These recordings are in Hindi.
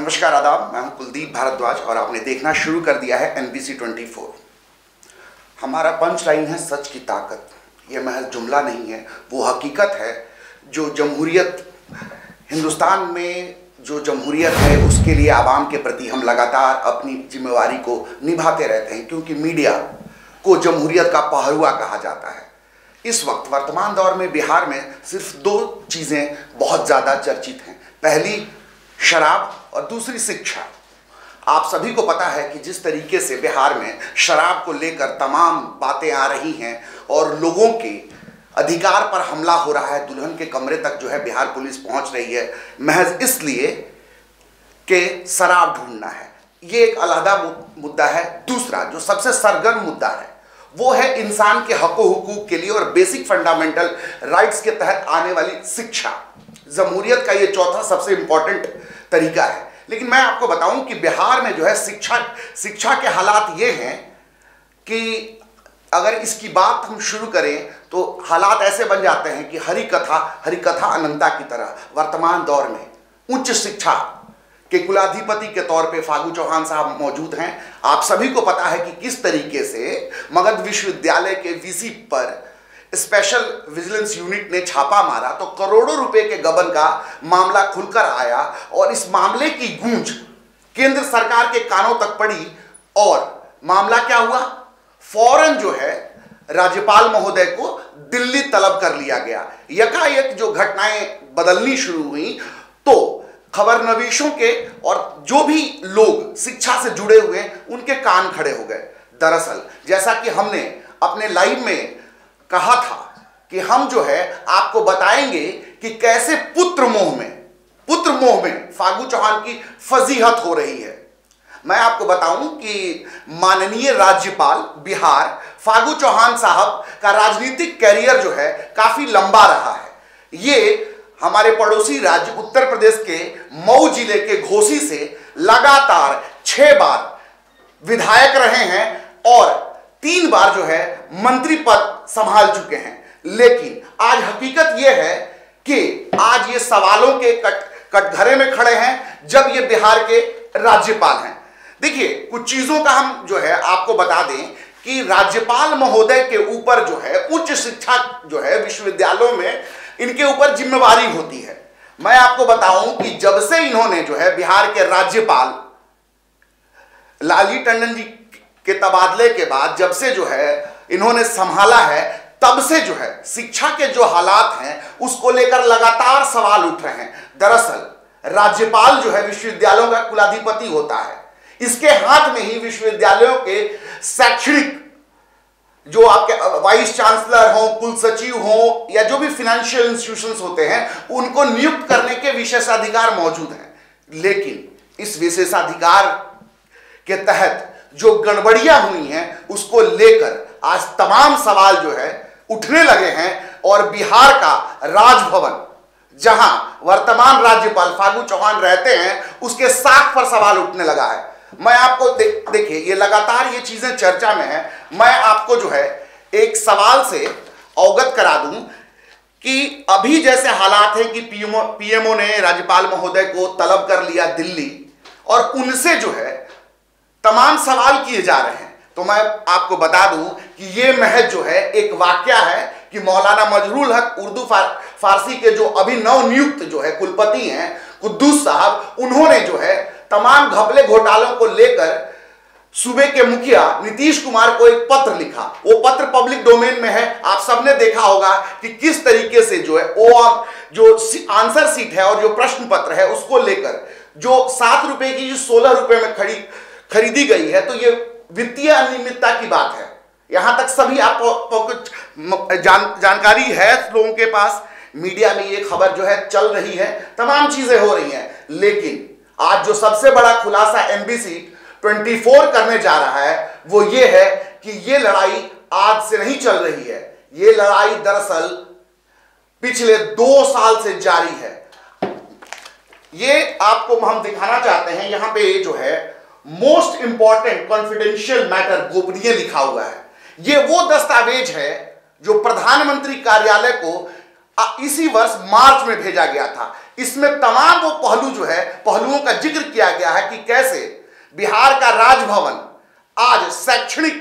नमस्कार आदाब, मैं हूं कुलदीप भारद्वाज और आपने देखना शुरू कर दिया है NBC 24। हमारा पंच लाइन है सच की ताकत। यह महज जुमला नहीं है, वो हकीकत है जो जमहूरियत हिंदुस्तान में जो जमहूरियत है उसके लिए आवाम के प्रति हम लगातार अपनी जिम्मेवारी को निभाते रहते हैं, क्योंकि मीडिया को जमहूरियत का पहरुआ कहा जाता है। इस वक्त वर्तमान दौर में बिहार में सिर्फ दो चीज़ें बहुत ज़्यादा चर्चित हैं, पहली शराब और दूसरी शिक्षा। आप सभी को पता है कि जिस तरीके से बिहार में शराब को लेकर तमाम बातें आ रही हैं और लोगों के अधिकार पर हमला हो रहा है, दुल्हन के कमरे तक जो है बिहार पुलिस पहुंच रही है महज इसलिए कि शराब ढूंढना है। ये एक अलहदा मुद्दा है। दूसरा जो सबसे सरगर्म मुद्दा है वो है इंसान के हकों हुकूक के लिए और बेसिक फंडामेंटल राइट्स के तहत आने वाली शिक्षा। जमहूरियत का ये चौथा सबसे इंपॉर्टेंट तरीका है। लेकिन मैं आपको बताऊं कि बिहार में जो है शिक्षा के हालात ये हैं कि अगर इसकी बात हम शुरू करें तो हालात ऐसे बन जाते हैं कि हरी कथा अनंता की तरह वर्तमान दौर में उच्च शिक्षा के कुलाधिपति के तौर पे फागु चौहान साहब मौजूद हैं। आप सभी को पता है कि किस तरीके से मगध विश्वविद्यालय के वीसी पर स्पेशल विजिलेंस यूनिट ने छापा मारा तो करोड़ों रुपए के गबन का मामला खुलकर आया और इस मामले की गूंज केंद्र सरकार के कानों तक पड़ी। और मामला क्या हुआ, फौरन जो है राज्यपाल महोदय को दिल्ली तलब कर लिया गया। यकायक जो घटनाएं बदलनी शुरू हुई तो खबरनवीशों के और जो भी लोग शिक्षा से जुड़े हुए उनके कान खड़े हो गए। दरअसल जैसा कि हमने अपने लाइव में कहा था कि हम जो है आपको बताएंगे कि कैसे पुत्र मोह में फागु चौहान की फजीहत हो रही है। मैं आपको बताऊं कि माननीय राज्यपाल बिहार फागु चौहान साहब का राजनीतिक कैरियर जो है काफी लंबा रहा है। ये हमारे पड़ोसी राज्य उत्तर प्रदेश के मऊ जिले के घोसी से लगातार 6 बार विधायक रहे हैं और 3 बार जो है मंत्री पद संभाल चुके हैं। लेकिन आज हकीकत यह है कि आज ये सवालों के कटघरे में खड़े हैं जब ये बिहार के राज्यपाल हैं। देखिए कुछ चीजों का हम जो है आपको बता दें कि राज्यपाल महोदय के ऊपर जो है उच्च शिक्षा जो है विश्वविद्यालयों में इनके ऊपर जिम्मेवारी होती है। मैं आपको बताऊं कि जब से इन्होंने जो है बिहार के राज्यपाल लालजी टंडन जी के तबादले के बाद जब से जो है इन्होंने संभाला है तब से जो है शिक्षा के जो हालात हैं उसको लेकर लगातार सवाल उठ रहे हैं। दरअसल राज्यपाल जो है विश्वविद्यालयों का कुलाधिपति होता है, इसके हाथ में ही विश्वविद्यालयों के शैक्षणिक जो आपके वाइस चांसलर हों, कुल सचिव हों या जो भी फाइनेंशियल इंस्टीट्यूशंस होते हैं उनको नियुक्त करने के विशेषाधिकार मौजूद हैं। लेकिन इस विशेषाधिकार के तहत जो गड़बड़ियां हुई हैं उसको लेकर आज तमाम सवाल जो है उठने लगे हैं और बिहार का राजभवन जहां वर्तमान राज्यपाल फागु चौहान रहते हैं उसके साख पर सवाल उठने लगा है। मैं आपको देखिए ये लगातार ये चीजें चर्चा में है। मैं आपको जो है एक सवाल से अवगत करा दूं कि अभी जैसे हालात हैं कि पीएमओ ने राज्यपाल महोदय को तलब कर लिया दिल्ली और उनसे जो है तमाम सवाल किए जा रहे हैं। तो मैं आपको बता दूं कि ये महज जो है एक वाकया है कि मौलाना मजहरुल हक उर्दू फारसी के जो अभी नवनियुक्त जो है कुलपति हैं कुद्दूस साहब, उन्होंने जो है तमाम घपले घोटालों को लेकर सूबे के मुखिया नीतीश कुमार को एक पत्र लिखा। वो पत्र पब्लिक डोमेन में है। आप सबने देखा होगा कि किस तरीके से जो है वो जो आंसर सीट है और जो प्रश्न पत्र है उसको लेकर जो 7 रुपए की 16 रुपए में खरीदी गई है। तो ये वित्तीय अनियमितता की बात है। यहां तक सभी आपको जानकारी है लोगों के पास। मीडिया में ये खबर जो है चल रही है, तमाम चीजें हो रही हैं। लेकिन आज जो सबसे बड़ा खुलासा NBC 24 करने जा रहा है वो ये है कि ये लड़ाई आज से नहीं चल रही है। ये लड़ाई दरअसल पिछले 2 साल से जारी है। ये आपको हम दिखाना चाहते हैं। यहां पे जो है मोस्ट इंपॉर्टेंट कॉन्फिडेंशियल मैटर गोपनीय लिखा हुआ है। यह वो दस्तावेज है जो प्रधानमंत्री कार्यालय को इसी वर्ष मार्च में भेजा गया था। इसमें तमाम वो पहलू जो है पहलुओं का जिक्र किया गया है कि कैसे बिहार का राजभवन आज शैक्षणिक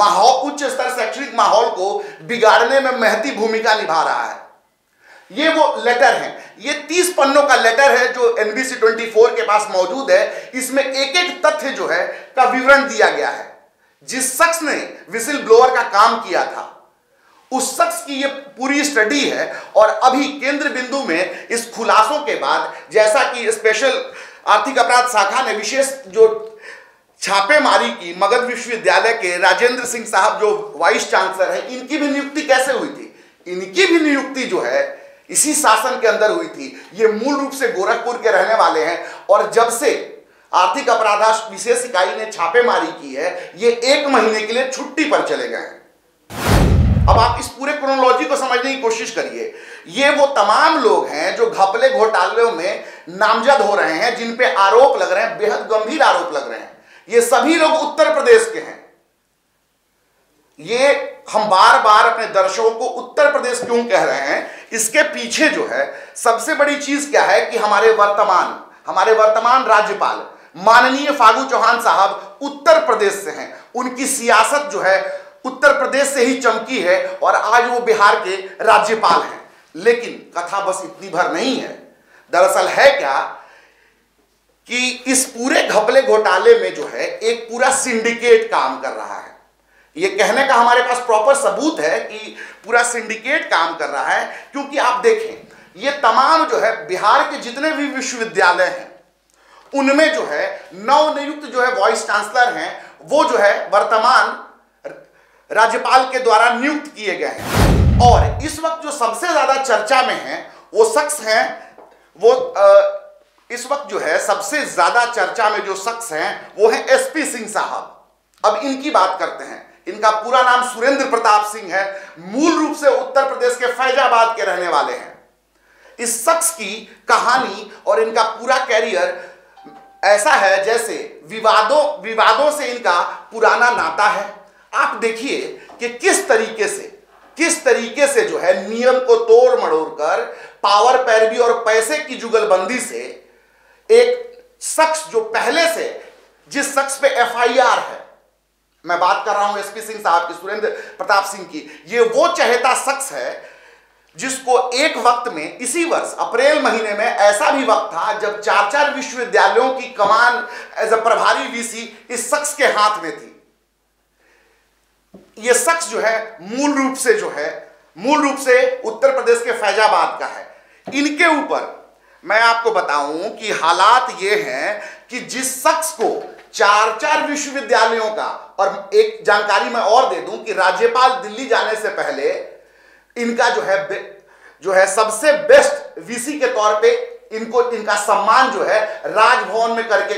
माहौल, उच्च स्तर शैक्षणिक माहौल को बिगाड़ने में महती भूमिका निभा रहा है। ये वो लेटर है, ये 30 पन्नों का लेटर है जो NBC 24 के पास मौजूद है। इसमें एक एक तथ्य जो है का विवरण दिया गया है। जिस शख्स ने विसिल ब्लोअर का काम किया था उस शख्स की ये पूरी स्टडी है और अभी केंद्र बिंदु में इस खुलासों के बाद, जैसा कि स्पेशल आर्थिक अपराध शाखा ने विशेष जो छापेमारी की मगध विश्वविद्यालय के राजेंद्र सिंह साहब जो वाइस चांसलर है, इनकी भी नियुक्ति कैसे हुई थी, इनकी भी नियुक्ति जो है इसी शासन के अंदर हुई थी। ये मूल रूप से गोरखपुर के रहने वाले हैं और जब से आर्थिक अपराध विशेष इकाई ने छापेमारी की है ये 1 महीने के लिए छुट्टी पर चले गए हैं। अब आप इस पूरे क्रोनोलॉजी को समझने की कोशिश करिए। ये वो तमाम लोग हैं जो घपले घोटालों में नामजद हो रहे हैं, जिन पे आरोप लग रहे हैं, बेहद गंभीर आरोप लग रहे हैं। ये सभी लोग उत्तर प्रदेश के हैं। ये हम बार बार अपने दर्शकों को उत्तर प्रदेश क्यों कह रहे हैं, इसके पीछे जो है सबसे बड़ी चीज क्या है कि हमारे वर्तमान राज्यपाल माननीय फागु चौहान साहब उत्तर प्रदेश से हैं। उनकी सियासत जो है उत्तर प्रदेश से ही चमकी है और आज वो बिहार के राज्यपाल हैं। लेकिन कथा बस इतनी भर नहीं है। दरअसल है क्या कि इस पूरे घपले घोटाले में जो है एक पूरा सिंडिकेट काम कर रहा है। ये कहने का हमारे पास प्रॉपर सबूत है कि पूरा सिंडिकेट काम कर रहा है, क्योंकि आप देखें ये तमाम जो है बिहार के जितने भी विश्वविद्यालय हैं उनमें जो है नवनियुक्त जो है वाइस चांसलर हैं वो जो है वर्तमान राज्यपाल के द्वारा नियुक्त किए गए हैं। और इस वक्त जो सबसे ज्यादा चर्चा में है वो शख्स हैं, वो है SP सिंह साहब। अब इनकी बात करते हैं। इनका पूरा नाम सुरेंद्र प्रताप सिंह है, मूल रूप से उत्तर प्रदेश के फैजाबाद के रहने वाले हैं। इस शख्स की कहानी और इनका पूरा कैरियर ऐसा है जैसे विवादों से इनका पुराना नाता है। आप देखिए कि किस तरीके से जो है नियम को तोड़ मड़ोड़ कर पावर पैरवी और पैसे की जुगलबंदी से एक शख्स जो पहले से, जिस शख्स पे FIR है, मैं बात कर रहा हूं SP सिंह साहब की, सुरेंद्र प्रताप सिंह की, ये वो चहेता शख्स है जिसको एक वक्त में, इसी वर्ष अप्रैल महीने में ऐसा भी वक्त था जब 4-4 विश्वविद्यालयों की कमान एज अ प्रभारी VC इस शख्स के हाथ में थी। ये शख्स जो है मूल रूप से उत्तर प्रदेश के फैजाबाद का है। इनके ऊपर मैं आपको बताऊं कि हालात ये हैं कि जिस शख्स को 4-4 विश्वविद्यालयों का, और एक जानकारी मैं और दे दूं कि राज्यपाल दिल्ली जाने से पहले इनका जो है सबसे बेस्ट VC के तौर पे इनका सम्मान जो है राजभवन में करके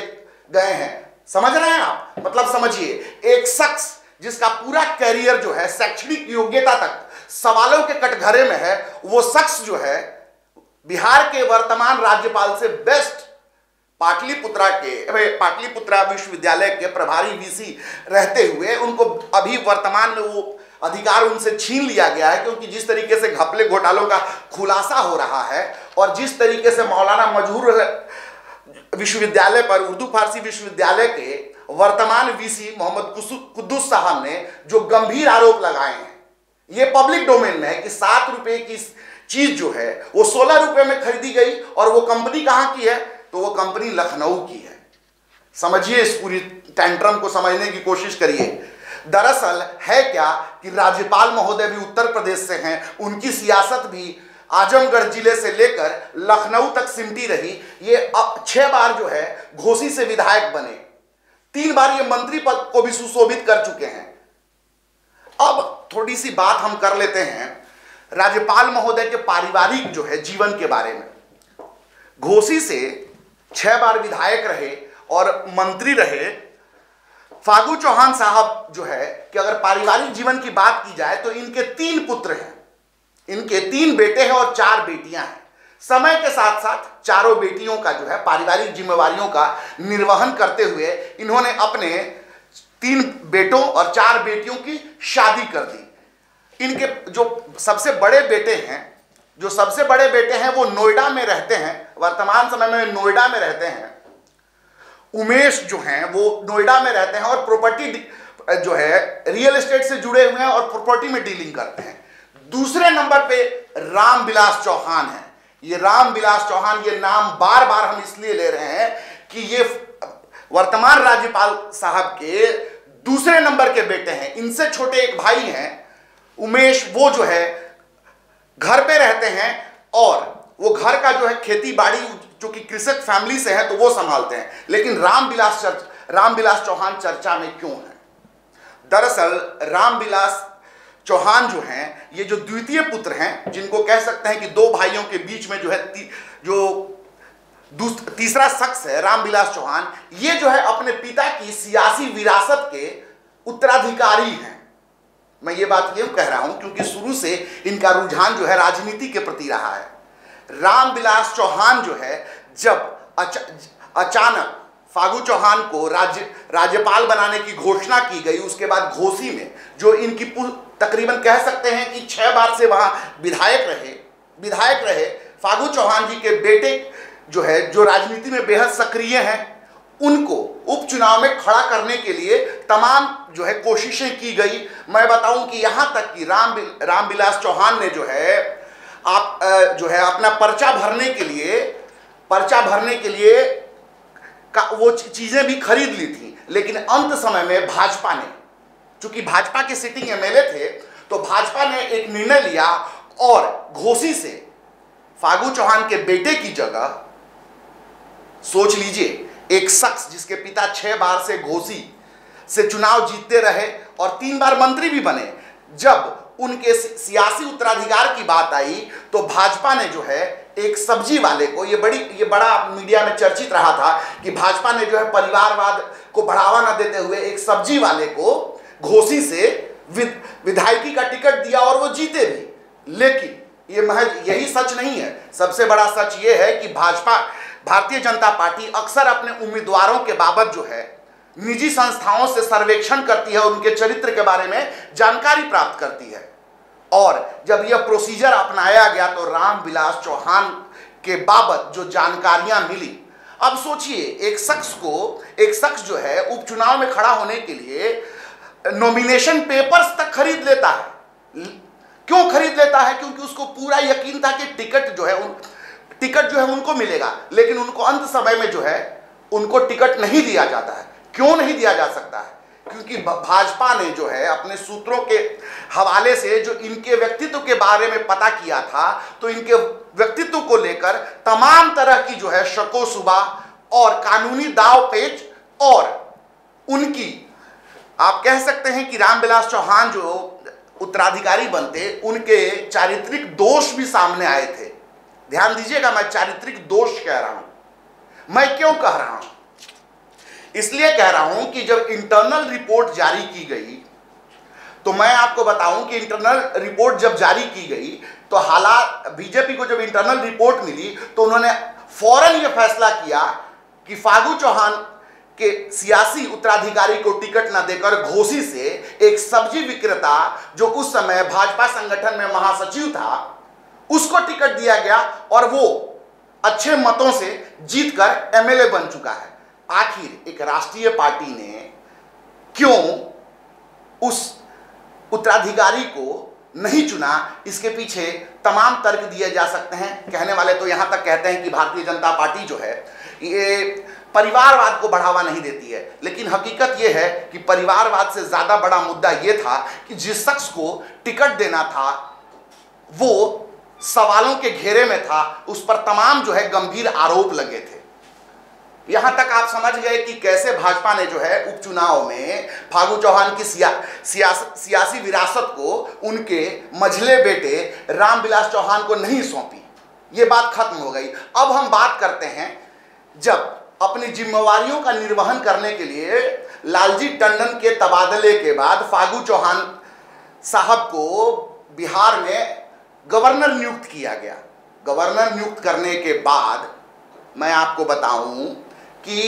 गए हैं। समझ रहे हैं आप? मतलब समझिए, एक शख्स जिसका पूरा कैरियर जो है शैक्षणिक योग्यता तक सवालों के कटघरे में है, वो शख्स जो है बिहार के वर्तमान राज्यपाल से बेस्ट पाटलिपुत्रा विश्वविद्यालय के प्रभारी VC रहते हुए उनको अभी वर्तमान में वो अधिकार उनसे छीन लिया गया है। क्योंकि जिस तरीके से घपले घोटालों का खुलासा हो रहा है और जिस तरीके से मौलाना मजहरुल हक विश्वविद्यालय पर उर्दू फारसी विश्वविद्यालय के वर्तमान VC मोहम्मद कुद्दूस साहब ने जो गंभीर आरोप लगाए हैं, ये पब्लिक डोमेन में है कि 7 रुपए की चीज जो है वो 16 रुपए में खरीदी गई। और वो कंपनी कहाँ की है? तो वो कंपनी लखनऊ की है। समझिए, इस पूरी टेंट्रम को समझने की कोशिश करिए। दरअसल है क्या कि राज्यपाल महोदय भी उत्तर प्रदेश से हैं, उनकी सियासत भी आजमगढ़ जिले से लेकर लखनऊ तक सिमटी रही। ये अब 6 बार जो है घोसी से विधायक बने, 3 बार ये मंत्री पद को भी सुशोभित कर चुके हैं। अब थोड़ी सी बात हम कर लेते हैं राज्यपाल महोदय के पारिवारिक जो है जीवन के बारे में। घोसी से 6 बार विधायक रहे और मंत्री रहे फागु चौहान साहब जो है कि अगर पारिवारिक जीवन की बात की जाए तो इनके 3 पुत्र हैं, इनके 3 बेटे हैं और 4 बेटियां हैं। समय के साथ साथ चारों बेटियों का जो है पारिवारिक जिम्मेवारियों का निर्वहन करते हुए इन्होंने अपने 3 बेटों और 4 बेटियों की शादी कर दी। इनके जो सबसे बड़े बेटे हैं जो सबसे बड़े बेटे हैं वो नोएडा में रहते हैं, वर्तमान समय में नोएडा में रहते हैं। उमेश जो हैं वो नोएडा में रहते हैं और प्रॉपर्टी जो है रियल एस्टेट से जुड़े हुए हैं और प्रॉपर्टी में डीलिंग करते हैं। दूसरे नंबर पे राम बिलास चौहान है। ये राम बिलास चौहान, ये नाम बार बार हम इसलिए ले रहे हैं कि ये वर्तमान राज्यपाल साहब के दूसरे नंबर के बेटे हैं। इनसे छोटे एक भाई हैं उमेश, वो जो है घर पे रहते हैं और वो घर का जो है खेती बाड़ी जो कि कृषक फैमिली से है तो वो संभालते हैं। लेकिन राम बिलास चौहान चर्चा में क्यों है? दरअसल राम बिलास चौहान जो हैं ये जो द्वितीय पुत्र हैं, जिनको कह सकते हैं कि दो भाइयों के बीच में जो है तीसरा शख्स है राम बिलास चौहान, ये जो है अपने पिता की सियासी विरासत के उत्तराधिकारी हैं। मैं ये बात ये कह रहा हूं क्योंकि शुरू से इनका रुझान जो है राजनीति के प्रति रहा है। राम बिलास चौहान जो है जब अचानक फागु चौहान को राज्यपाल बनाने की घोषणा की गई, उसके बाद घोसी में जो इनकी तकरीबन कह सकते हैं कि 6 बार से वहां विधायक रहे फागु चौहान जी के बेटे जो है जो राजनीति में बेहद सक्रिय हैं, उनको उपचुनाव में खड़ा करने के लिए तमाम जो है कोशिशें की गई। मैं बताऊं कि यहां तक कि राम बिलास चौहान ने जो है अपना पर्चा भरने के लिए वो चीजें भी खरीद ली थी। लेकिन अंत समय में भाजपा ने, चूंकि भाजपा के सिटिंग एमएलए थे, तो भाजपा ने एक निर्णय लिया और घोसी से फागु चौहान के बेटे की जगह, सोच लीजिए, एक शख्स जिसके पिता 6 बार से घोसी से चुनाव जीतते रहे और 3 बार मंत्री भी बने, जब उनके सियासी उत्तराधिकार की बात आई तो भाजपा ने जो है एक सब्जी वाले को, ये बड़ा मीडिया में चर्चित रहा था कि भाजपा ने जो है परिवारवाद को बढ़ावा न देते हुए एक सब्जी वाले को घोसी से विधायकी का टिकट दिया और वो जीते भी। लेकिन ये महज यही सच नहीं है, सबसे बड़ा सच ये है कि भारतीय जनता पार्टी अक्सर अपने उम्मीदवारों के बाबत जो है निजी संस्थाओं से सर्वेक्षण करती है और उनके चरित्र के बारे में जानकारी प्राप्त करती है। और जब यह प्रोसीजर अपनाया गया तो राम बिलास चौहान के बाबत जो जानकारियां मिली, अब सोचिए एक शख्स जो है उपचुनाव में खड़ा होने के लिए नॉमिनेशन पेपर्स तक खरीद लेता है। क्यों खरीद लेता है? क्योंकि उसको पूरा यकीन था कि टिकट जो है उनको मिलेगा। लेकिन उनको अंत समय में जो है उनको टिकट नहीं दिया जाता है। क्यों नहीं दिया जा सकता है? क्योंकि भाजपा ने जो है अपने सूत्रों के हवाले से जो इनके व्यक्तित्व के बारे में पता किया था, तो इनके व्यक्तित्व को लेकर तमाम तरह की जो है शको सुबा और कानूनी दाव पेच, और उनकी आप कह सकते हैं कि राम बिलास चौहान जो उत्तराधिकारी बनते, उनके चारित्रिक दोष भी सामने आए थे। ध्यान दीजिएगा, मैं चारित्रिक दोष कह रहा हूं। मैं क्यों कह रहा हूं? इसलिए कह रहा हूं कि जब इंटरनल रिपोर्ट जारी की गई, तो मैं आपको बताऊं कि इंटरनल रिपोर्ट जब जारी की गई तो हालात, बीजेपी को जब इंटरनल रिपोर्ट मिली तो उन्होंने फौरन यह फैसला किया कि फागु चौहान के सियासी उत्तराधिकारी को टिकट न देकर घोसी से एक सब्जी विक्रेता जो उस समय भाजपा संगठन में महासचिव था, उसको टिकट दिया गया और वो अच्छे मतों से जीतकर एमएलए बन चुका है। आखिर एक राष्ट्रीय पार्टी ने क्यों उस उत्तराधिकारी को नहीं चुना, इसके पीछे तमाम तर्क दिए जा सकते हैं। कहने वाले तो यहां तक कहते हैं कि भारतीय जनता पार्टी जो है ये परिवारवाद को बढ़ावा नहीं देती है। लेकिन हकीकत यह है कि परिवारवाद से ज्यादा बड़ा मुद्दा यह था कि जिस शख्स को टिकट देना था वो सवालों के घेरे में था, उस पर तमाम जो है गंभीर आरोप लगे थे। यहां तक आप समझ गए कि कैसे भाजपा ने जो है उपचुनाव में फागु चौहान की सियासी विरासत को उनके मझले बेटे राम बिलास चौहान को नहीं सौंपी। ये बात खत्म हो गई। अब हम बात करते हैं, जब अपनी जिम्मेवारियों का निर्वहन करने के लिए लालजी टंडन के तबादले के बाद फागु चौहान साहब को बिहार में गवर्नर नियुक्त किया गया। गवर्नर नियुक्त करने के बाद मैं आपको बताऊं कि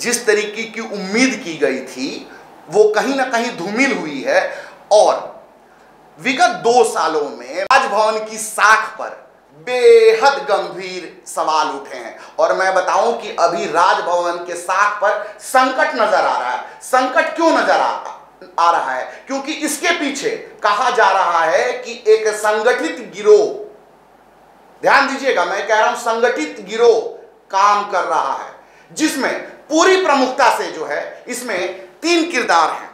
जिस तरीके की उम्मीद की गई थी वो कहीं ना कहीं धूमिल हुई है। और विगत 2 सालों में राजभवन की साख पर बेहद गंभीर सवाल उठे हैं। और मैं बताऊं कि अभी राजभवन के साख पर संकट नजर आ रहा है। संकट क्यों नजर आ रहा है? क्योंकि इसके पीछे कहा जा रहा है कि एक संगठित गिरोह, ध्यान दीजिएगा मैं कह रहा हूं संगठित गिरोह काम कर रहा है, जिसमें पूरी प्रमुखता से जो है इसमें तीन किरदार हैं।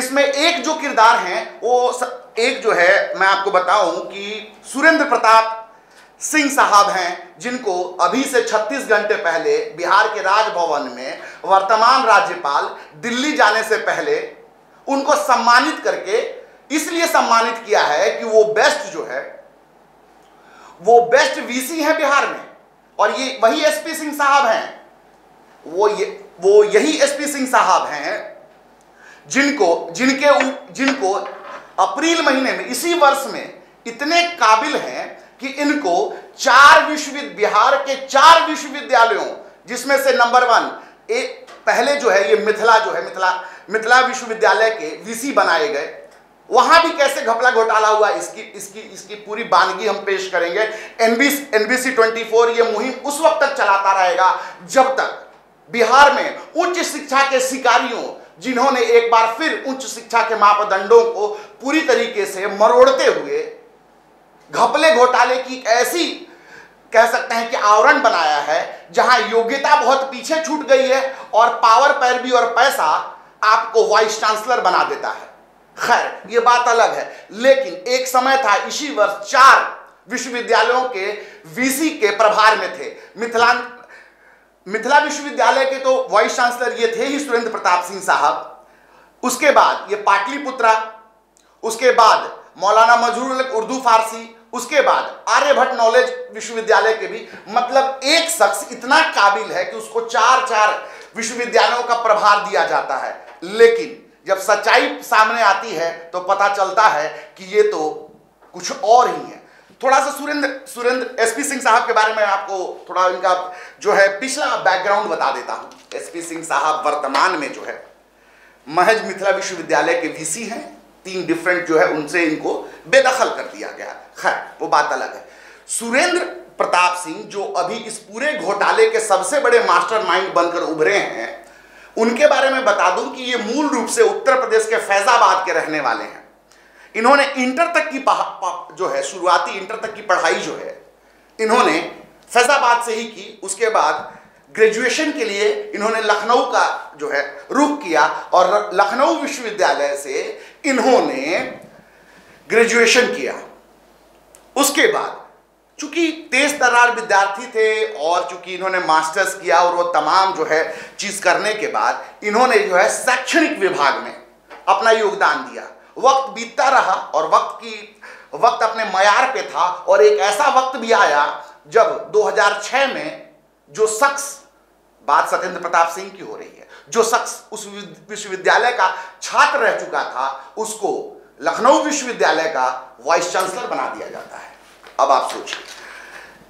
इसमें एक जो किरदार हैं वो एक जो है मैं आपको बताऊं कि सुरेंद्र प्रताप सिंह साहब हैं, जिनको अभी से 36 घंटे पहले बिहार के राजभवन में वर्तमान राज्यपाल दिल्ली जाने से पहले उनको सम्मानित करके इसलिए सम्मानित किया है कि वो बेस्ट जो है वो बेस्ट वीसी हैं बिहार में। और ये वही एसपी सिंह साहब हैं, वो यही एसपी सिंह साहब हैं जिनको अप्रैल महीने में इसी वर्ष में इतने काबिल हैं कि इनको बिहार के चार विश्वविद्यालयों, जिसमें से नंबर वन पहले जो है ये मिथिला विश्वविद्यालय के वीसी बनाए गए। वहां भी कैसे घपला घोटाला हुआ इसकी पूरी बानगी हम पेश करेंगे। एन बी सी 24 ये मुहिम उस वक्त तक चलाता रहेगा जब तक बिहार में उच्च शिक्षा के शिकारियों, जिन्होंने एक बार फिर उच्च शिक्षा के मापदंडों को पूरी तरीके से मरोड़ते हुए घपले घोटाले की ऐसी कह सकते हैं कि आवरण बनाया है जहां योग्यता बहुत पीछे छूट गई है और पावर पैरवी और पैसा आपको वाइस चांसलर बना देता है। खैर ये बात अलग है, लेकिन एक समय था इसी वर्ष 4 विश्वविद्यालयों के वीसी के प्रभार में थे। मिथिला विश्वविद्यालय के तो वाइस चांसलर ये थे ही सुरेंद्र प्रताप सिंह साहब, उसके बाद ये पाटलिपुत्रा, उसके बाद मौलाना मजहरुल हक उर्दू फारसी, उसके बाद आर्यभ नॉलेज विश्वविद्यालय के भी, मतलब एक शख्स इतना काबिल है कि उसको 4 विश्वविद्यालयों का प्रभार दिया जाता है। लेकिन जब सच्चाई सामने आती है तो पता चलता है कि ये तो कुछ और ही है। थोड़ा सा सुरेंद्र एसपी सिंह साहब के बारे में आपको थोड़ा इनका जो है पिछला बैकग्राउंड बता देता हूं। एसपी सिंह साहब वर्तमान में जो है महज मिथिला विश्वविद्यालय के वीसी हैं। 3 डिफरेंट जो है उनसे इनको बेदखल कर दिया गया। खैर वो बात अलग है। सुरेंद्र प्रताप सिंह जो अभी इस पूरे घोटाले के सबसे बड़े मास्टरमाइंड बनकर उभरे हैं, उनके बारे में बता दूं कि ये मूल रूप से उत्तर प्रदेश के फैजाबाद के रहने वाले हैं। इन्होंने इंटर तक की शुरुआती पढ़ाई जो है इन्होंने फैजाबाद से ही की। उसके बाद ग्रेजुएशन के लिए इन्होंने लखनऊ का जो है रुख किया और लखनऊ विश्वविद्यालय से इन्होंने ग्रेजुएशन किया। उसके बाद चूंकि तेज तर्रार विद्यार्थी थे और चूंकि इन्होंने मास्टर्स किया और वो तमाम जो है चीज करने के बाद इन्होंने जो है शैक्षणिक विभाग में अपना योगदान दिया। वक्त बीतता रहा और वक्त अपने मयार पे था और एक ऐसा वक्त भी आया जब 2006 में जो शख्स, बात सत्येंद्र प्रताप सिंह की हो रही है, जो शख्स उस विश्वविद्यालय का छात्र रह चुका था उसको लखनऊ विश्वविद्यालय का वाइस चांसलर बना दिया जाता है। अब आप सोचिए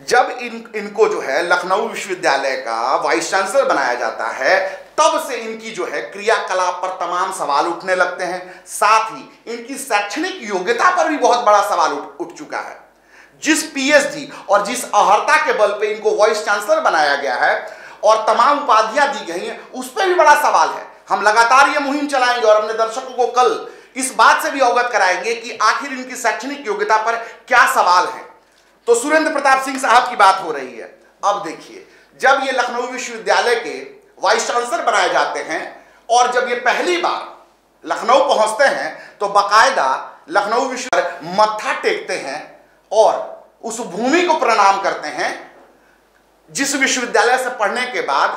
जब इनको जो है लखनऊ विश्वविद्यालय का वाइस चांसलर बनाया जाता है तब से इनकी जो है क्रियाकलाप पर तमाम सवाल उठने लगते हैं। साथ ही इनकी शैक्षणिक योग्यता पर भी बहुत बड़ा सवाल उठ चुका है। जिस पीएचडी और जिस अहर्ता के बल पे इनको वाइस चांसलर बनाया गया है और तमाम उपाधियां दी गई हैं उस पर भी बड़ा सवाल है। हम लगातार ये मुहिम चलाएंगे और अपने दर्शकों को कल इस बात से भी अवगत कराएंगे कि आखिर इनकी शैक्षणिक योग्यता पर क्या सवाल है। तो सुरेंद्र प्रताप सिंह साहब की बात हो रही है। अब देखिए जब ये लखनऊ विश्वविद्यालय के वाइस चांसलर बनाए जाते हैं और जब ये पहली बार लखनऊ पहुंचते हैं तो बाकायदा लखनऊ विश्वविद्यालय मत्था टेकते हैं और उस भूमि को प्रणाम करते हैं जिस विश्वविद्यालय से पढ़ने के बाद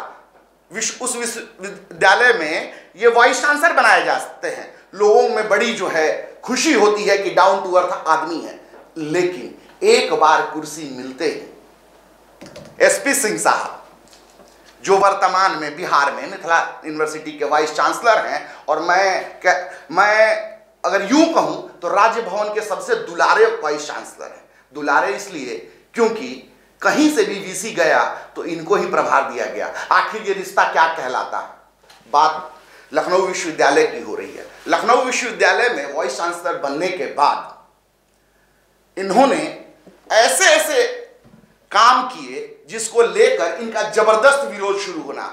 उस विश्वविद्यालय में ये वाइस चांसलर बनाए जाते हैं। लोगों में बड़ी जो है खुशी होती है कि डाउन टू अर्थ आदमी है। लेकिन एक बार कुर्सी मिलते ही एसपी सिंह साहब जो वर्तमान में बिहार में मिथिला यूनिवर्सिटी के वाइस चांसलर हैं और मैं अगर यूं कहूं तो राज्य भवन के सबसे दुलारे वाइस चांसलर हैं। दुलारे इसलिए क्योंकि कहीं से भी वीसी गया तो इनको ही प्रभार दिया गया। आखिर ये रिश्ता क्या कहलाता है? बात लखनऊ विश्वविद्यालय की हो रही है। लखनऊ विश्वविद्यालय में वाइस चांसलर बनने के बाद इन्होंने ऐसे ऐसे काम किए जिसको लेकर इनका जबरदस्त विरोध शुरू होना,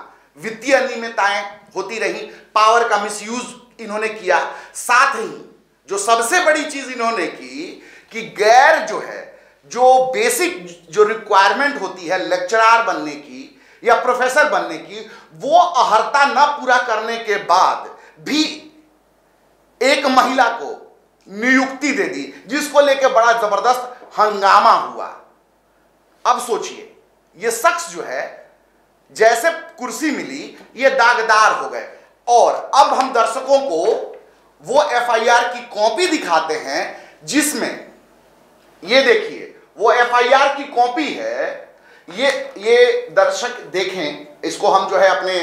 वित्तीय अनियमितताएं होती रही, पावर का मिसयूज इन्होंने किया। साथ ही जो सबसे बड़ी चीज इन्होंने की कि गैर जो है जो बेसिक जो रिक्वायरमेंट होती है लेक्चरर बनने की या प्रोफेसर बनने की, वो अहर्ता न पूरा करने के बाद भी एक महिला को नियुक्ति दे दी, जिसको लेकर बड़ा जबरदस्त हंगामा हुआ। अब सोचिए ये शख्स जो है जैसे कुर्सी मिली ये दागदार हो गए। और अब हम दर्शकों को वो एफआईआर की कॉपी दिखाते हैं जिसमें ये देखिए वो एफआईआर की कॉपी है। ये दर्शक देखें, इसको हम जो है अपने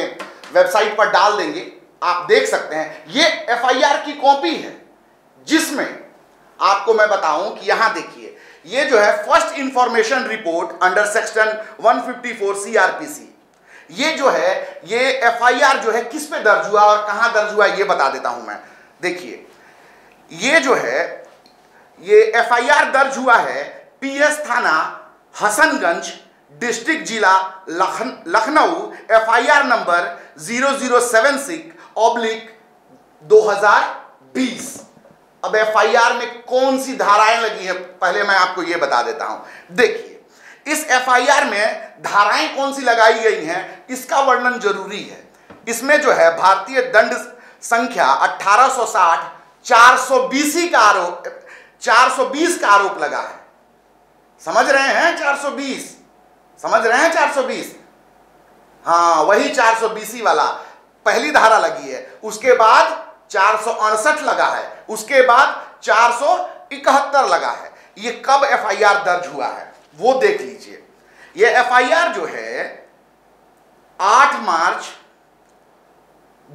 वेबसाइट पर डाल देंगे, आप देख सकते हैं ये एफआईआर की कॉपी है जिसमें आपको मैं बताऊं कि यहां देखिए ये जो है first information report under section 154 CrPC, ये जो है ये एफआईआर जो है किस पे दर्ज हुआ और कहां दर्ज हुआ ये बता देता हूं मैं। देखिए ये जो है ये एफआईआर दर्ज हुआ है पीएस थाना हसनगंज डिस्ट्रिक्ट जिला लखनऊ, एफआईआर नंबर 0076/2020। अब एफआईआर में कौन सी धाराएं लगी है पहले मैं आपको ये बता देता हूं। देखिए इस एफआईआर में धाराएं कौन सी लगाई गई हैं इसका वर्णन जरूरी है। इसमें जो है भारतीय दंड संख्या 1860 420 का आरोप लगा है। समझ रहे हैं 420, समझ रहे हैं 420, हाँ वही 420 वाला पहली धारा लगी है। उसके बाद 468 लगा है, उसके बाद 471 लगा है। ये कब एफआईआर दर्ज हुआ है वो देख लीजिए। ये एफआईआर जो है 8 मार्च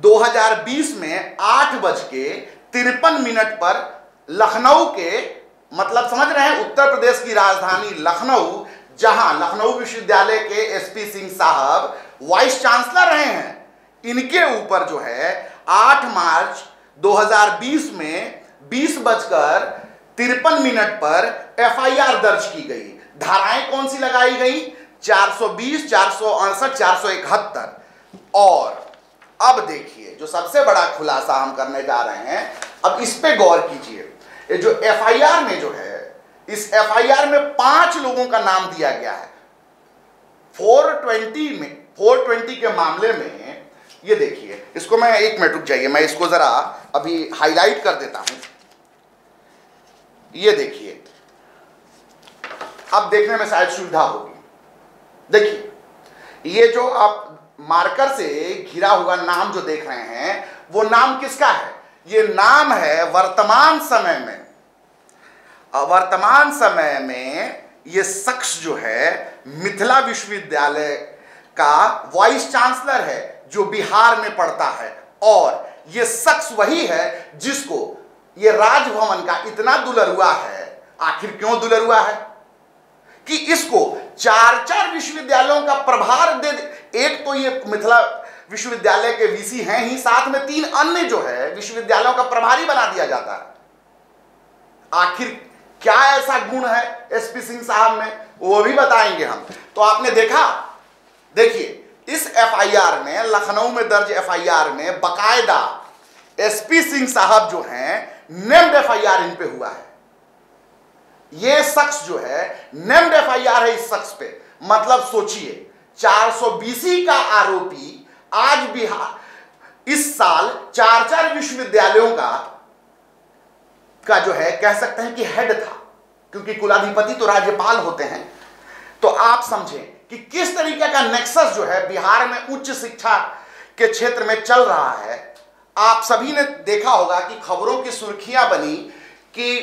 2020 में 8:53 पर लखनऊ के, मतलब समझ रहे हैं उत्तर प्रदेश की राजधानी लखनऊ, जहां लखनऊ विश्वविद्यालय के एसपी सिंह साहब वाइस चांसलर रहे हैं, इनके ऊपर जो है 8 मार्च 2020 में 20:53 पर एफआईआर दर्ज की गई। धाराएं कौन सी लगाई गई 420, 468, 471। और अब देखिए जो सबसे बड़ा खुलासा हम करने जा रहे हैं, अब इस पे गौर कीजिए। ये जो एफआईआर में जो है, इस एफआईआर में 5 लोगों का नाम दिया गया है। 420 के मामले में ये देखिए, इसको मैं एक मिनट रुक जाइए, मैं इसको जरा अभी हाईलाइट कर देता हूं। ये देखिए अब देखने में शायद सुविधा होगी। देखिए ये जो आप मार्कर से घिरा हुआ नाम जो देख रहे हैं वो नाम किसका है, ये नाम है वर्तमान समय में, ये शख्स जो है मिथिला विश्वविद्यालय का वाइस चांसलर है जो बिहार में पढ़ता है। और ये शख्स वही है जिसको ये राजभवन का इतना दुलर हुआ है। आखिर क्यों दुलर हुआ है कि इसको 4-4 विश्वविद्यालयों का प्रभार दे दे। एक तो ये मिथिला विश्वविद्यालय के वीसी हैं ही, साथ में 3 अन्य जो है विश्वविद्यालयों का प्रभारी बना दिया जाता है। आखिर क्या ऐसा गुण है एसपी सिंह साहब में वो भी बताएंगे हम। तो आपने देखा, देखिए इस एफआईआर में, लखनऊ में दर्ज एफआईआर में बकायदा एसपी सिंह साहब जो हैं नेम्ड एफआईआर इन पे हुआ है। ये शख्स जो है नेम्ड एफआईआर है इस शख्स पे। मतलब सोचिए 420 का आरोपी आज बिहार इस साल 4-4 विश्वविद्यालयों का जो है कह सकते हैं कि हेड था, क्योंकि कुलाधिपति तो राज्यपाल होते हैं। तो आप समझें कि किस तरीके का नेक्सस जो है बिहार में उच्च शिक्षा के क्षेत्र में चल रहा है। आप सभी ने देखा होगा कि खबरों की सुर्खियां बनी कि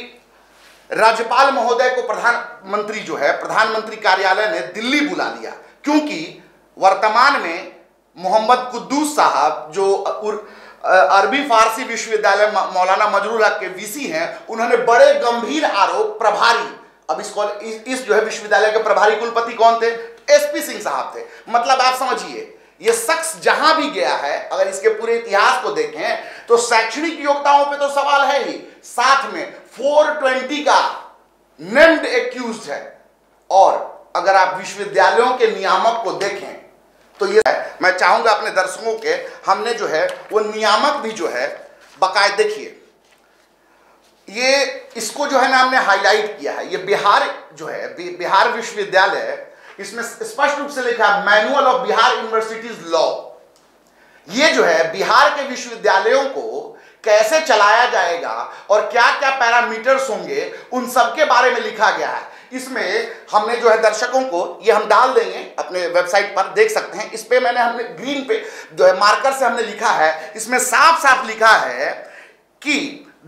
राज्यपाल महोदय को प्रधानमंत्री जो है प्रधानमंत्री कार्यालय ने दिल्ली बुला लिया, क्योंकि वर्तमान में मोहम्मद कुद्दूस साहब जो अरबी फारसी विश्वविद्यालय मौलाना मजहरुल हक के वीसी हैं, उन्होंने बड़े गंभीर आरोप प्रभारी, अब इस जो है विश्वविद्यालय के प्रभारी कुलपति कौन थे, एसपी सिंह साहब थे। मतलब आप समझिए ये शख्स जहां भी गया है, अगर इसके पूरे इतिहास को देखें तो शैक्षणिक योग्यताओं पे तो सवाल है ही, साथ में 420 का नेम्ड एक्यूज्ड है। और अगर आप विश्वविद्यालयों के नियामक को देखें तो ये मैं चाहूँगा अपने दर्शकों के हमने जो है वो नियामक भी जो है बाकायदा देखिए ये इसको जो है ना हमने हाईलाइट किया है। ये बिहार जो है बिहार विश्वविद्यालय इसमें स्पष्ट रूप से लिखा है manual of Bihar universities law. ये जो है बिहार के विश्वविद्यालयों को कैसे चलाया जाएगा और क्या क्या पैरामीटर्स होंगे उन सब के बारे में लिखा गया है। इसमें हमने जो है दर्शकों को ये हम डाल देंगे अपने वेबसाइट पर देख सकते हैं। इस पे मैंने हमने ग्रीन पे जो है मार्कर से हमने लिखा है। इसमें साफ साफ लिखा है कि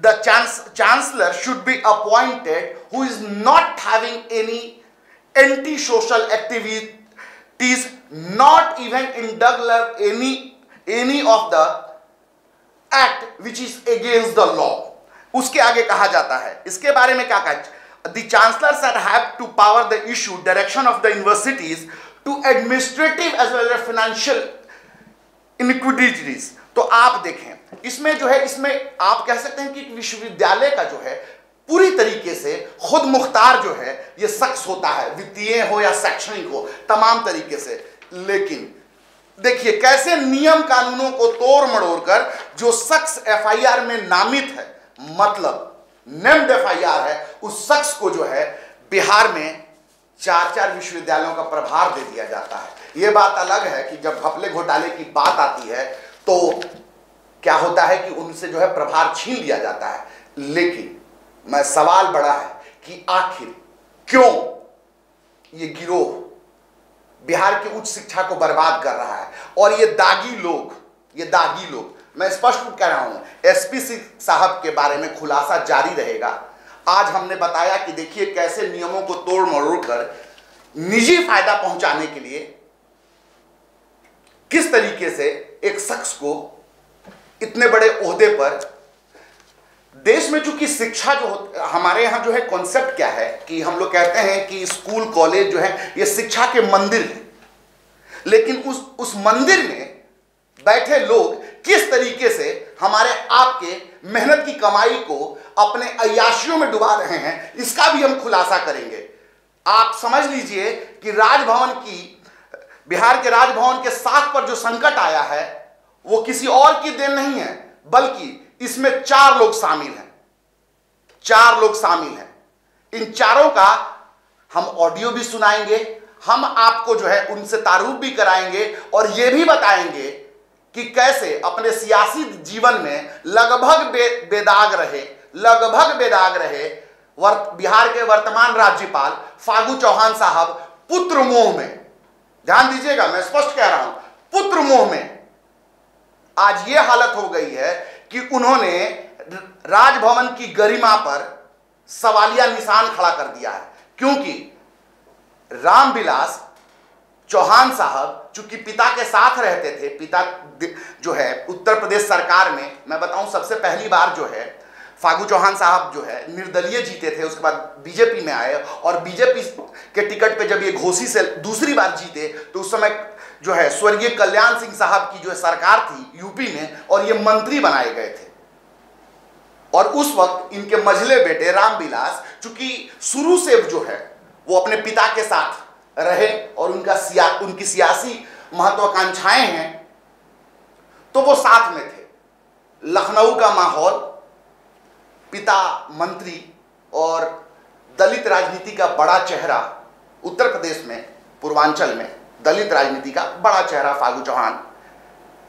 the chancellor should be appointed who is not having any anti social activities not even induct any of the act which is against the law. उसके आगे कहा जाता है इसके बारे में क्या कहा the chancellor shall have to power the issue direction of the universities to administrative as well as financial inequities. तो आप देखें इसमें जो है इसमें आप कह सकते हैं कि विश्वविद्यालय का जो है पूरी तरीके से खुद मुख्तार जो है ये शख्स होता है वित्तीय हो या शैक्षणिक हो तमाम तरीके से। लेकिन देखिए कैसे नियम कानूनों को तोड़ मड़ोड़ कर जो शख्स एफआईआर में नामित है मतलब नेम्ड एफआईआर है उस शख्स को जो है बिहार में चार विश्वविद्यालयों का प्रभार दे दिया जाता है। ये बात अलग है कि जब घपले घोटाले की बात आती है तो क्या होता है कि उनसे जो है प्रभार छीन लिया जाता है। लेकिन मैं सवाल बड़ा है कि आखिर क्यों ये गिरोह बिहार की उच्च शिक्षा को बर्बाद कर रहा है। और ये दागी लोग मैं स्पष्ट कह रहा हूं एसपी साहब के बारे में खुलासा जारी रहेगा। आज हमने बताया कि देखिए कैसे नियमों को तोड़ मरोड़ कर निजी फायदा पहुंचाने के लिए किस तरीके से एक शख्स को इतने बड़े ओहदे पर देश में चूंकि शिक्षा जो हमारे यहाँ जो है कॉन्सेप्ट क्या है कि हम लोग कहते हैं कि स्कूल कॉलेज जो है ये शिक्षा के मंदिर है। लेकिन उस मंदिर में बैठे लोग किस तरीके से हमारे आपके मेहनत की कमाई को अपने अय्याशियों में डुबा रहे हैं इसका भी हम खुलासा करेंगे। आप समझ लीजिए कि राजभवन की बिहार के राजभवन के साख पर जो संकट आया है वो किसी और की देन नहीं है बल्कि इसमें चार लोग शामिल हैं। इन चारों का हम ऑडियो भी सुनाएंगे, हम आपको जो है उनसे तारुफ भी कराएंगे और ये भी बताएंगे कि कैसे अपने सियासी जीवन में लगभग बेदाग रहे बिहार के वर्तमान राज्यपाल फागु चौहान साहब पुत्र मोह में, ध्यान दीजिएगा मैं स्पष्ट कह रहा हूं पुत्र मोह में आज ये हालत हो गई है कि उन्होंने राजभवन की गरिमा पर सवालिया निशान खड़ा कर दिया है। क्योंकि राम बिलास चौहान साहब चूंकि पिता के साथ रहते थे, पिता जो है उत्तर प्रदेश सरकार में मैं बताऊं सबसे पहली बार जो है फागु चौहान साहब जो है निर्दलीय जीते थे, उसके बाद बीजेपी में आए और बीजेपी के टिकट पे जब ये घोसी से दूसरी बार जीते तो उस समय जो है स्वर्गीय कल्याण सिंह साहब की जो है सरकार थी यूपी में और ये मंत्री बनाए गए थे। और उस वक्त इनके मझले बेटे रामविलास चूंकि शुरू से जो है वो अपने पिता के साथ रहे और उनकी सियासी महत्वाकांक्षाएं हैं तो वो साथ में थे। लखनऊ का माहौल, पिता मंत्री और दलित राजनीति का बड़ा चेहरा उत्तर प्रदेश में, पूर्वांचल में दलित राजनीति का बड़ा चेहरा फागु चौहान।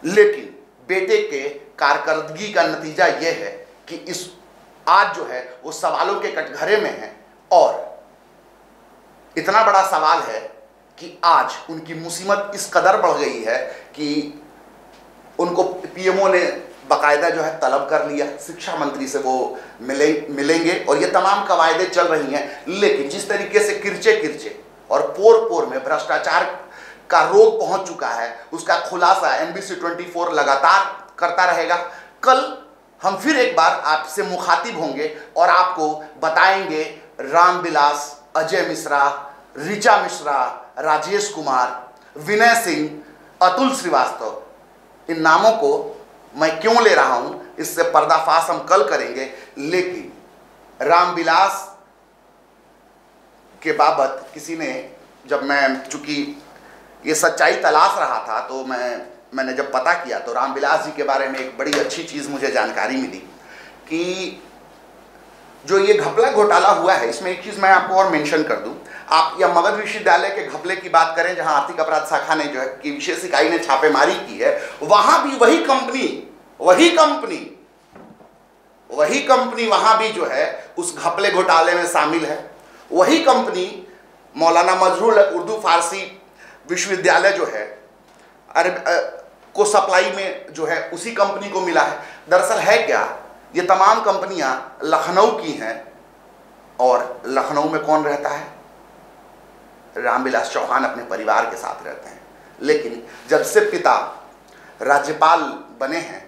लेकिन बेटे के कारकर्दगी का नतीजा यह है कि इस आज जो है वो सवालों के कटघरे में है और इतना बड़ा सवाल है कि आज उनकी मुसीबत इस कदर बढ़ गई है कि उनको पीएमओ ने बाकायदा जो है तलब कर लिया, शिक्षा मंत्री से वो मिलेंगे और ये तमाम कवायदें चल रही हैं। लेकिन जिस तरीके से किरचे और पोर में भ्रष्टाचार का रोग पहुंच चुका है उसका खुलासा NBC 24 लगातार करता रहेगा। कल हम फिर एक बार आपसे मुखातिब होंगे और आपको बताएंगे राम बिलास, अजय मिश्रा, ऋचा मिश्रा, राजेश कुमार, विनय सिंह, अतुल श्रीवास्तव, इन नामों को मैं क्यों ले रहा हूं इससे पर्दाफाश हम कल करेंगे। लेकिन राम बिलास के बाबत किसी ने, जब मैं चूँकि ये सच्चाई तलाश रहा था तो मैंने जब पता किया तो राम बिलास जी के बारे में एक बड़ी अच्छी चीज़ मुझे जानकारी मिली कि जो ये घपला घोटाला हुआ है, इसमें एक चीज़ मैं आपको और मेंशन कर दूं। आप या मगध विश्वविद्यालय के घपले की बात करें जहां आर्थिक अपराध शाखा ने जो है कि विशेष इकाई ने छापेमारी की है, वहां भी वही कंपनी वहां भी जो है उस घपले घोटाले में शामिल है। वही कंपनी मौलाना मजहरुल हक उर्दू फारसी विश्वविद्यालय जो है को सप्लाई में जो है उसी कंपनी को मिला है। दरअसल है क्या, ये तमाम कंपनियां लखनऊ की हैं और लखनऊ में कौन रहता है, राम बिलास चौहान अपने परिवार के साथ रहते हैं। लेकिन जब से पिता राज्यपाल बने हैं,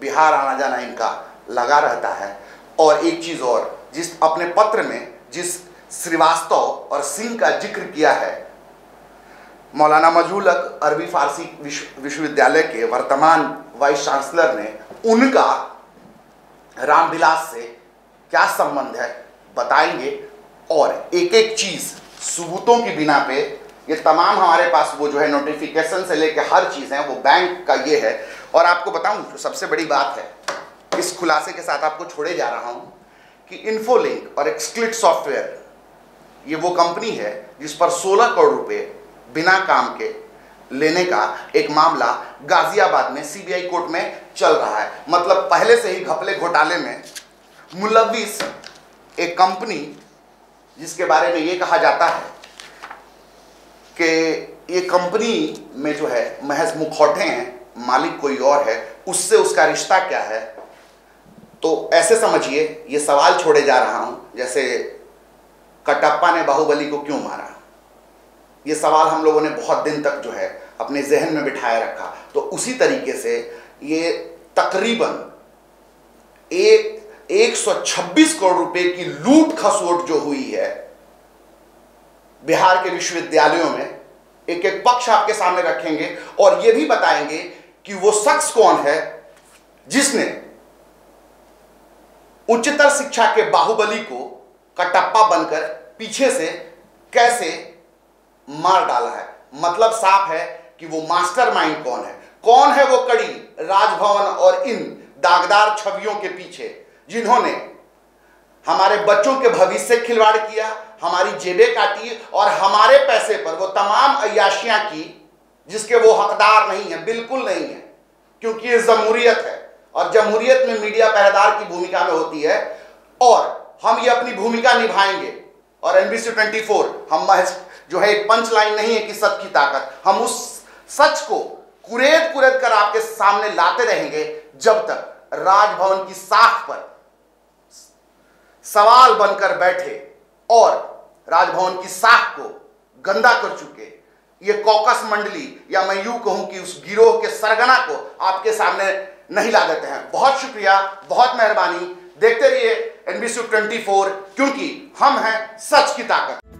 बिहार आना जाना इनका लगा रहता है। और एक चीज़ और, जिस अपने पत्र में जिस श्रीवास्तव और सिंह का जिक्र किया है, मौलाना मजहरुल हक अरबी फारसी विश्वविद्यालय के वर्तमान वाइस चांसलर ने, उनका राम बिलास से क्या संबंध है बताएंगे। और एक एक चीज़ सबूतों की बिना पे ये तमाम हमारे पास वो जो है नोटिफिकेशन से लेकर हर चीज़ है, वो बैंक का ये है। और आपको बताऊं सबसे बड़ी बात है, इस खुलासे के साथ आपको छोड़े जा रहा हूं कि इन्फोलिंक और एक्सक्लिट सॉफ्टवेयर, ये वो कंपनी है जिस पर 16 करोड़ रुपये बिना काम के लेने का एक मामला गाजियाबाद में सीबीआई कोर्ट में चल रहा है। मतलब पहले से ही घपले घोटाले में मुलविस एक कंपनी जिसके बारे में ये कहा जाता है कि ये कंपनी में जो है महज मुखौटे हैं, मालिक कोई और है, उससे उसका रिश्ता क्या है, तो ऐसे समझिए ये सवाल छोड़े जा रहा हूँ। जैसे कटप्पा ने बाहुबली को क्यों मारा, ये सवाल हम लोगों ने बहुत दिन तक जो है अपने जहन में बिठाए रखा। तो उसी तरीके से ये तकरीबन 126 करोड़ रुपए की लूट खसोट जो हुई है बिहार के विश्वविद्यालयों में, एक एक पक्ष आपके सामने रखेंगे और ये भी बताएंगे कि वो शख्स कौन है जिसने उच्चतर शिक्षा के बाहुबली को कटप्पा बनकर पीछे से कैसे मार डाला है। मतलब साफ है कि वो मास्टरमाइंड कौन है, कौन है वो कड़ी राजभवन और इन दागदार छवियों के पीछे जिन्होंने हमारे बच्चों के भविष्य से खिलवाड़ किया, हमारी जेबें काटी और हमारे पैसे पर वो तमाम अय्याशियां की जिसके वो हकदार नहीं है, बिल्कुल नहीं है। क्योंकि ये जमहूरियत है और जमहूरियत में मीडिया पहरेदार की भूमिका में होती है और हम ये अपनी भूमिका निभाएंगे। और NBC 24 हम महज जो है एक पंच लाइन नहीं है कि सच की ताकत, हम उस सच को कुरेद कुरेद कर आपके सामने लाते रहेंगे जब तक राजभवन की साख पर सवाल बनकर बैठे और राजभवन की साख को गंदा कर चुके ये कॉकस मंडली, या मैं यूं कहूं कि उस गिरोह के सरगना को आपके सामने नहीं ला देते हैं। बहुत शुक्रिया, बहुत मेहरबानी, देखते रहिए NBC 24 क्योंकि हम हैं सच की ताकत।